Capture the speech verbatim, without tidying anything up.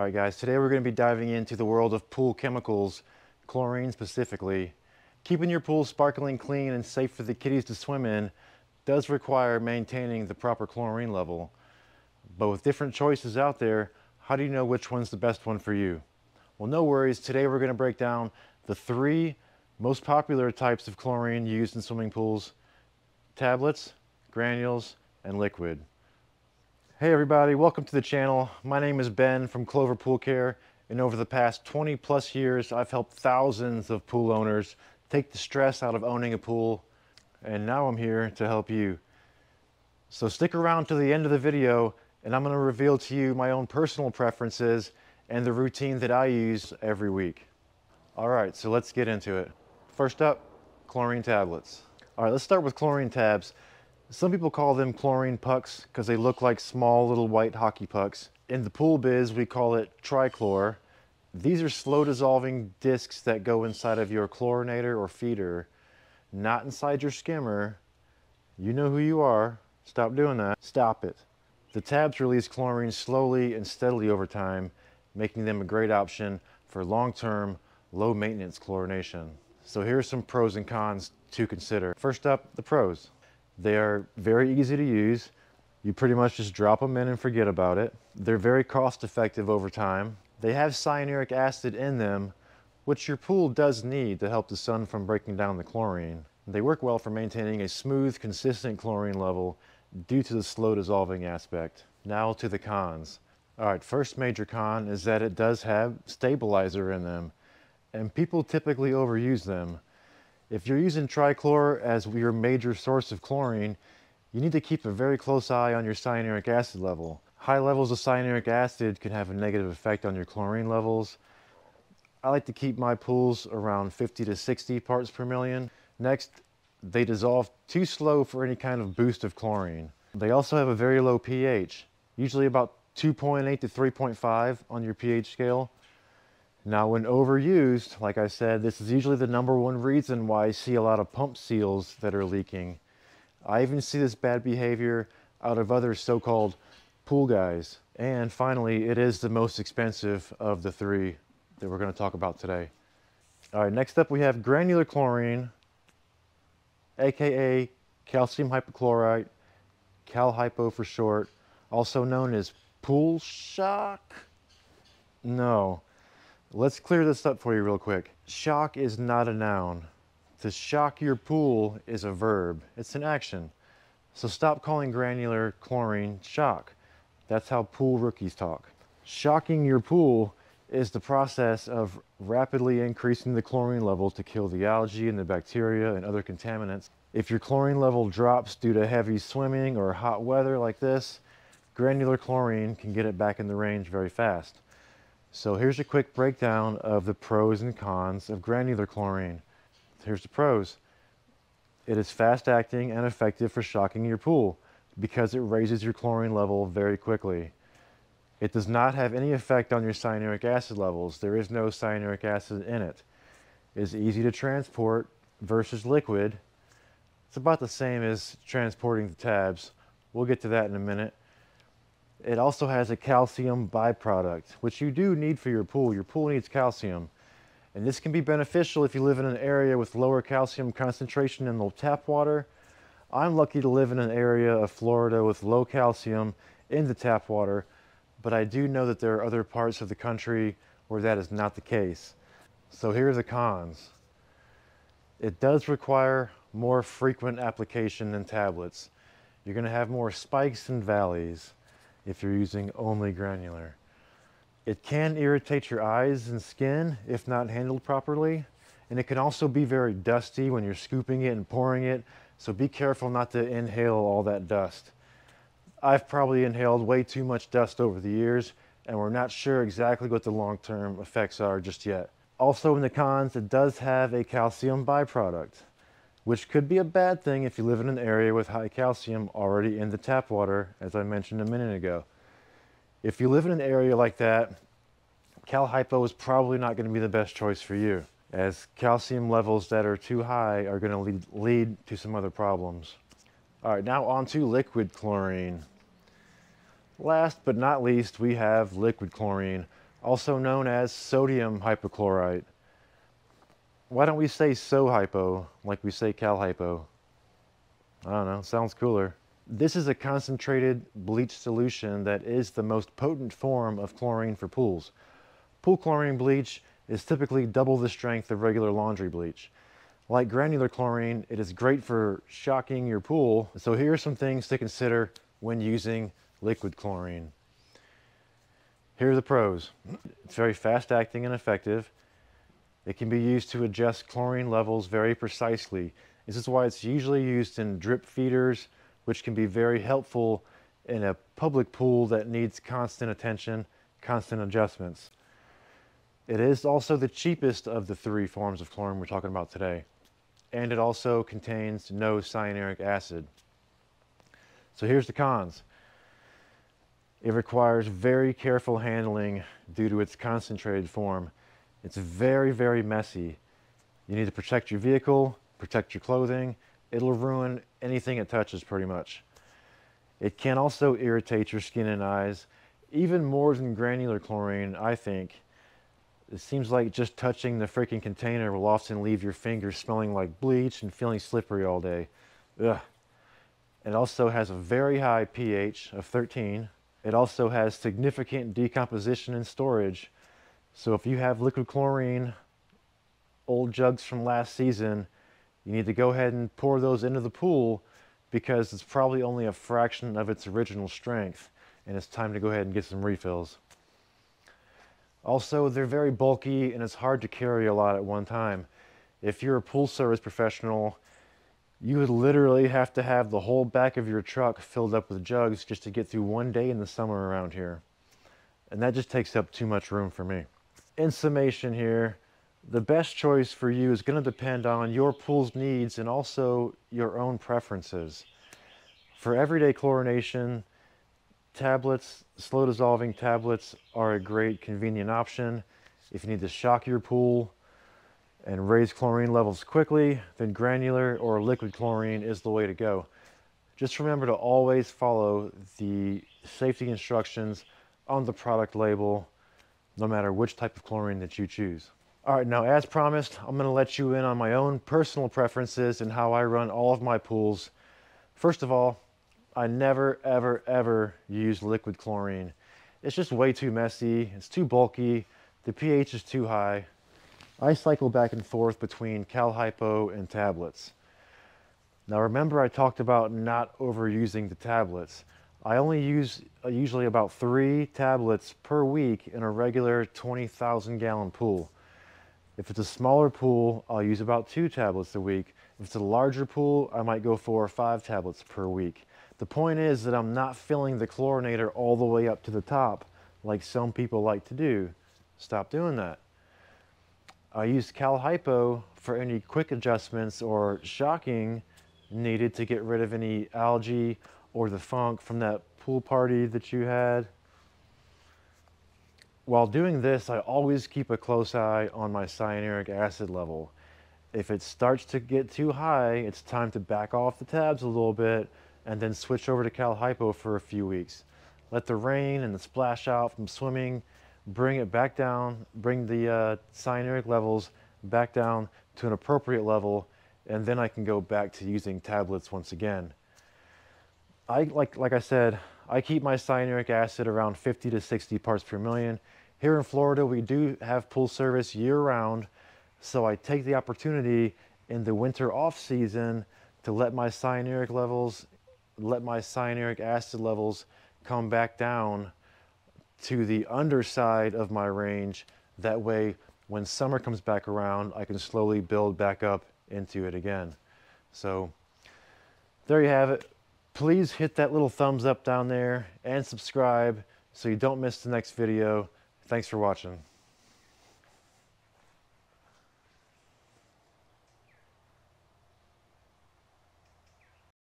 All right, guys, today we're going to be diving into the world of pool chemicals, chlorine specifically. Keeping your pool sparkling clean and safe for the kiddies to swim in does require maintaining the proper chlorine level. But with different choices out there, how do you know which one's the best one for you? Well, no worries. Today we're going to break down the three most popular types of chlorine used in swimming pools: tablets, granules, and liquid. Hey everybody, welcome to the channel. My name is Ben from Clover Pool Care, and over the past twenty plus years, I've helped thousands of pool owners take the stress out of owning a pool, and now I'm here to help you. So stick around to the end of the video, and I'm going to reveal to you my own personal preferences and the routine that I use every week. All right, so let's get into it. First up, chlorine tablets. All right, let's start with chlorine tabs. Some people call them chlorine pucks because they look like small little white hockey pucks. In the pool biz, we call it trichlor. These are slow dissolving discs that go inside of your chlorinator or feeder, not inside your skimmer. You know who you are. Stop doing that. Stop it. The tabs release chlorine slowly and steadily over time, making them a great option for long-term, low-maintenance chlorination. So here's some pros and cons to consider. First up, the pros. They are very easy to use. You pretty much just drop them in and forget about it. They're very cost effective over time. They have cyanuric acid in them, which your pool does need to help the sun from breaking down the chlorine. They work well for maintaining a smooth, consistent chlorine level due to the slow dissolving aspect. Now to the cons. All right, first major con is that it does have stabilizer in them, and people typically overuse them. If you're using trichlor as your major source of chlorine, you need to keep a very close eye on your cyanuric acid level. High levels of cyanuric acid can have a negative effect on your chlorine levels. I like to keep my pools around fifty to sixty parts per million. Next, they dissolve too slow for any kind of boost of chlorine. They also have a very low pH, usually about two point eight to three point five on your pH scale. Now, when overused, like I said, this is usually the number one reason why I see a lot of pump seals that are leaking. I even see this bad behavior out of other so-called pool guys. And finally, it is the most expensive of the three that we're going to talk about today. All right, next up we have granular chlorine, aka calcium hypochlorite, Cal Hypo for short, also known as pool shock. No. Let's clear this up for you real quick. Shock is not a noun. To shock your pool is a verb. It's an action. So stop calling granular chlorine shock. That's how pool rookies talk. Shocking your pool is the process of rapidly increasing the chlorine level to kill the algae and the bacteria and other contaminants. If your chlorine level drops due to heavy swimming or hot weather like this, granular chlorine can get it back in the range very fast. So here's a quick breakdown of the pros and cons of granular chlorine. Here's the pros. It is fast acting and effective for shocking your pool because it raises your chlorine level very quickly. It does not have any effect on your cyanuric acid levels. There is no cyanuric acid in it. It is easy to transport versus liquid. It's about the same as transporting the tabs. We'll get to that in a minute. It also has a calcium byproduct, which you do need for your pool. Your pool needs calcium. And this can be beneficial if you live in an area with lower calcium concentration in the tap water. I'm lucky to live in an area of Florida with low calcium in the tap water, but I do know that there are other parts of the country where that is not the case. So here are the cons. It does require more frequent application than tablets. You're going to have more spikes and valleys if you're using only granular. It can irritate your eyes and skin if not handled properly, and it can also be very dusty when you're scooping it and pouring it, so be careful not to inhale all that dust. I've probably inhaled way too much dust over the years, and we're not sure exactly what the long-term effects are just yet. Also in the cons, it does have a calcium byproduct, which could be a bad thing if you live in an area with high calcium already in the tap water, as I mentioned a minute ago. If you live in an area like that, Cal Hypo is probably not going to be the best choice for you, as calcium levels that are too high are going to lead, lead to some other problems. All right, now on to liquid chlorine. Last but not least, we have liquid chlorine, also known as sodium hypochlorite. Why don't we say so hypo like we say Cal Hypo? I don't know, sounds cooler. This is a concentrated bleach solution that is the most potent form of chlorine for pools. Pool chlorine bleach is typically double the strength of regular laundry bleach. Like granular chlorine, it is great for shocking your pool. So here are some things to consider when using liquid chlorine. Here are the pros. It's very fast acting and effective. It can be used to adjust chlorine levels very precisely. This is why it's usually used in drip feeders, which can be very helpful in a public pool that needs constant attention, constant adjustments. It is also the cheapest of the three forms of chlorine we're talking about today. And it also contains no cyanuric acid. So here's the cons. It requires very careful handling due to its concentrated form. It's very, very messy. You need to protect your vehicle, protect your clothing. It'll ruin anything it touches pretty much. It can also irritate your skin and eyes, even more than granular chlorine, I think. It seems like just touching the freaking container will often leave your fingers smelling like bleach and feeling slippery all day. Ugh. It also has a very high pH of thirteen. It also has significant decomposition and storage. So if you have liquid chlorine, old jugs from last season, you need to go ahead and pour those into the pool because it's probably only a fraction of its original strength. And it's time to go ahead and get some refills. Also, they're very bulky and it's hard to carry a lot at one time. If you're a pool service professional, you would literally have to have the whole back of your truck filled up with jugs just to get through one day in the summer around here. And that just takes up too much room for me. In summation here, the best choice for you is going to depend on your pool's needs and also your own preferences. For everyday chlorination, tablets, slow dissolving tablets are a great convenient option. If you need to shock your pool and raise chlorine levels quickly, then granular or liquid chlorine is the way to go. Just remember to always follow the safety instructions on the product label, no matter which type of chlorine that you choose. All right, now as promised, I'm going to let you in on my own personal preferences and how I run all of my pools. First of all, I never, ever, ever use liquid chlorine. It's just way too messy. It's too bulky. The pH is too high. I cycle back and forth between Cal Hypo and tablets. Now remember I talked about not overusing the tablets. I only use uh, usually about three tablets per week in a regular twenty thousand gallon pool. If it's a smaller pool, I'll use about two tablets a week. If it's a larger pool, I might go four or five tablets per week. The point is that I'm not filling the chlorinator all the way up to the top like some people like to do. Stop doing that. I use Cal Hypo for any quick adjustments or shocking needed to get rid of any algae or the funk from that pool party that you had. While doing this, I always keep a close eye on my cyanuric acid level. If it starts to get too high, it's time to back off the tabs a little bit and then switch over to Cal Hypo for a few weeks. Let the rain and the splash out from swimming bring it back down, bring the uh, cyanuric levels back down to an appropriate level, and then I can go back to using tablets once again. I, like, like I said, I keep my cyanuric acid around fifty to sixty parts per million. Here in Florida, we do have pool service year-round, so I take the opportunity in the winter off-season to let my cyanuric levels let my cyanuric acid levels come back down to the underside of my range. That way, when summer comes back around, I can slowly build back up into it again. So there you have it. Please hit that little thumbs up down there and subscribe so you don't miss the next video. Thanks for watching.